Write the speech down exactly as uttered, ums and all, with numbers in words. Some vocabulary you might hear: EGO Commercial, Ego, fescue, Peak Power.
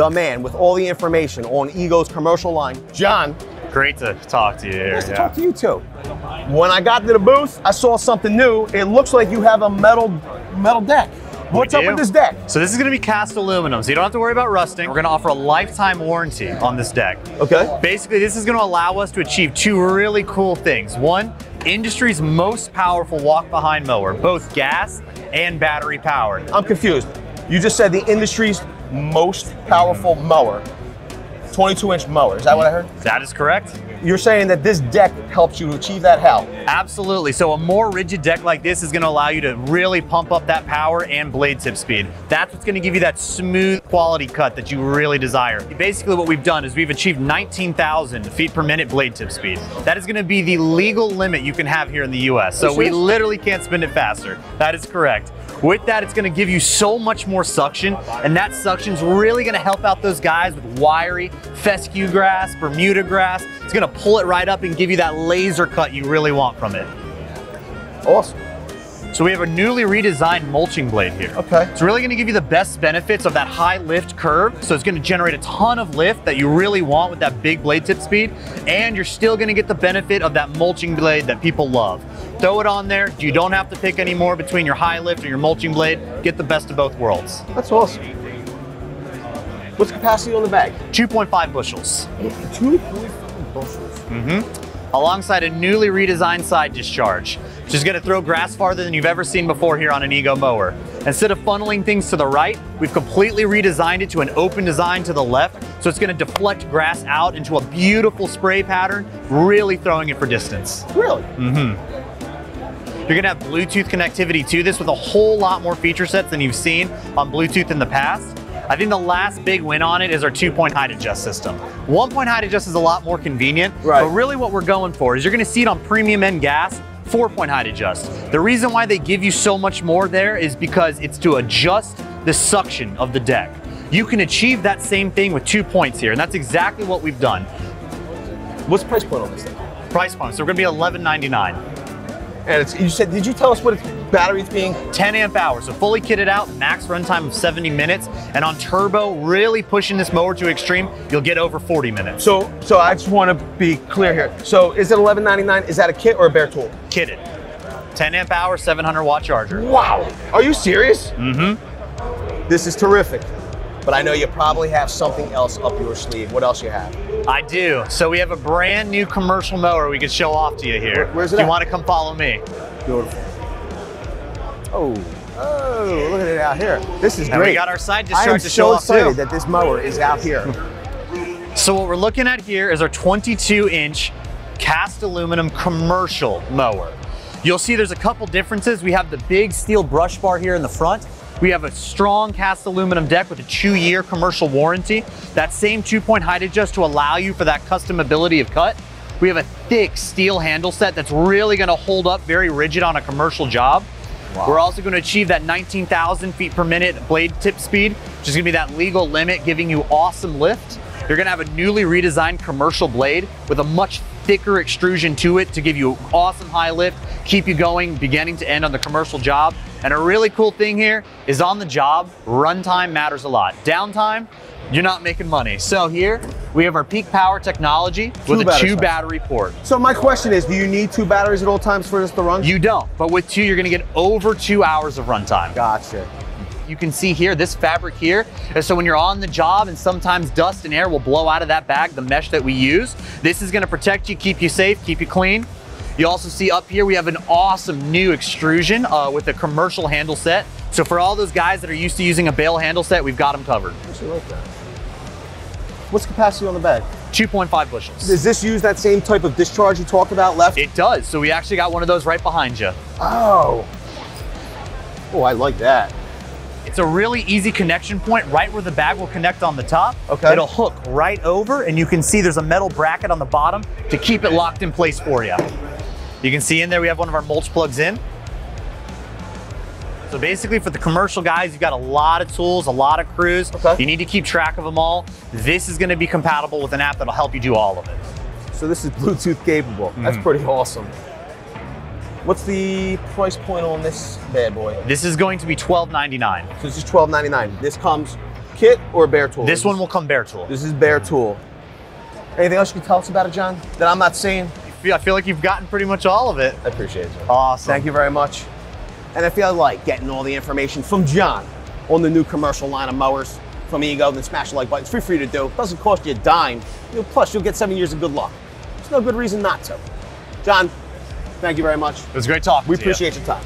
the man with all the information on Ego's commercial line. John. Great to talk to you here. Nice to yeah. talk to you too. When I got to the booth, I saw something new. It looks like you have a metal, metal deck. What's up with this deck? So this is gonna be cast aluminum, so you don't have to worry about rusting. We're gonna offer a lifetime warranty on this deck. Okay. Basically, this is gonna allow us to achieve two really cool things. One, industry's most powerful walk-behind mower, both gas and battery powered. I'm confused. You just said the industry's most powerful mower. twenty-two inch mower, is that what I heard? That is correct. You're saying that this deck helps you to achieve that how? Absolutely, so a more rigid deck like this is gonna allow you to really pump up that power and blade tip speed. That's what's gonna give you that smooth quality cut that you really desire. Basically what we've done is we've achieved nineteen thousand feet per minute blade tip speed. That is gonna be the legal limit you can have here in the U S, so we literally can't spin it faster. That is correct. With that, it's gonna give you so much more suction, and that suction's really gonna help out those guys with wiry, fescue grass, Bermuda grass. It's gonna pull it right up and give you that laser cut you really want from it. Awesome. So we have a newly redesigned mulching blade here. Okay. It's really gonna give you the best benefits of that high lift curve. So it's gonna generate a ton of lift that you really want with that big blade tip speed. And you're still gonna get the benefit of that mulching blade that people love. Throw it on there. You don't have to pick anymore between your high lift or your mulching blade. Get the best of both worlds. That's awesome. What's capacity on the bag? two point five bushels. two point five bushels. Mm-hmm. Alongside a newly redesigned side discharge, which is gonna throw grass farther than you've ever seen before here on an Ego mower. Instead of funneling things to the right, we've completely redesigned it to an open design to the left, so it's gonna deflect grass out into a beautiful spray pattern, really throwing it for distance. Really? Mm-hmm. You're gonna have Bluetooth connectivity to this with a whole lot more feature sets than you've seen on Bluetooth in the past. I think the last big win on it is our two-point height adjust system. One-point height adjust is a lot more convenient, right. But really what we're going for is you're gonna see it on premium end gas, four-point height adjust. The reason why they give you so much more there is because it's to adjust the suction of the deck. You can achieve that same thing with two points here, and that's exactly what we've done. What's the price point on this thing? Price point, so we're gonna be eleven ninety-nine. And it's, you said, did you tell us what its battery's being? ten amp hours, so fully kitted out, max runtime of seventy minutes, and on turbo, really pushing this mower to extreme, you'll get over forty minutes. So, so I just want to be clear here. So is it eleven ninety-nine? Is that a kit or a bare tool? Kitted. ten amp hour, seven hundred watt charger. Wow. Are you serious? Mm-hmm. This is terrific. But I know you probably have something else up your sleeve. What else you have? I do. So we have a brand new commercial mower we could show off to you here. Where, where's it? Do you want to come follow me? Beautiful. Oh, oh, look at it out here. This is and great. We got our side discharge to show so off too. I am so excited that this mower is out here. So what we're looking at here is our twenty-two inch cast aluminum commercial mower. You'll see there's a couple differences. We have the big steel brush bar here in the front. We have a strong cast aluminum deck with a two-year commercial warranty. That same two-point height adjust to allow you for that customability of cut. We have a thick steel handle set that's really gonna hold up very rigid on a commercial job. Wow. We're also gonna achieve that nineteen thousand feet per minute blade tip speed, which is gonna be that legal limit, giving you awesome lift. You're gonna have a newly redesigned commercial blade with a much thicker extrusion to it to give you awesome high lift, keep you going beginning to end on the commercial job. And a really cool thing here is on the job, runtime matters a lot. Downtime, you're not making money. So here, we have our peak power technology with a two battery port. So my question is, do you need two batteries at all times for this to run? You don't, but with two, you're gonna get over two hours of runtime. Gotcha. You can see here, this fabric here, so when you're on the job and sometimes dust and air will blow out of that bag, the mesh that we use, this is gonna protect you, keep you safe, keep you clean. You also see up here, we have an awesome new extrusion uh, with a commercial handle set. So for all those guys that are used to using a bale handle set, we've got them covered. I actually like that. What's the capacity on the bag? two point five bushels. Does this use that same type of discharge you talked about left? It does, so we actually got one of those right behind you. Oh. Oh, I like that. It's a really easy connection point right where the bag will connect on the top. Okay. It'll hook right over, and you can see there's a metal bracket on the bottom to keep it locked in place for you. You can see in there we have one of our mulch plugs in. So basically for the commercial guys, you've got a lot of tools, a lot of crews. Okay. You need to keep track of them all. This is gonna be compatible with an app that'll help you do all of it. So this is Bluetooth capable. Mm-hmm. That's pretty awesome. What's the price point on this bad boy? This is going to be twelve ninety-nine. So this is twelve ninety-nine. This comes kit or bare tool? This one will come bare tool. This is bare tool. Anything else you can tell us about it, John, that I'm not seeing? I feel like you've gotten pretty much all of it. I appreciate it. Awesome. Thank you very much. And if you like getting all the information from John on the new commercial line of mowers from Ego, then smash the like button. It's free for you to do. It doesn't cost you a dime. You'll, plus, you'll get seven years of good luck. There's no good reason not to. John, thank you very much. It was a great talk. We appreciate your time.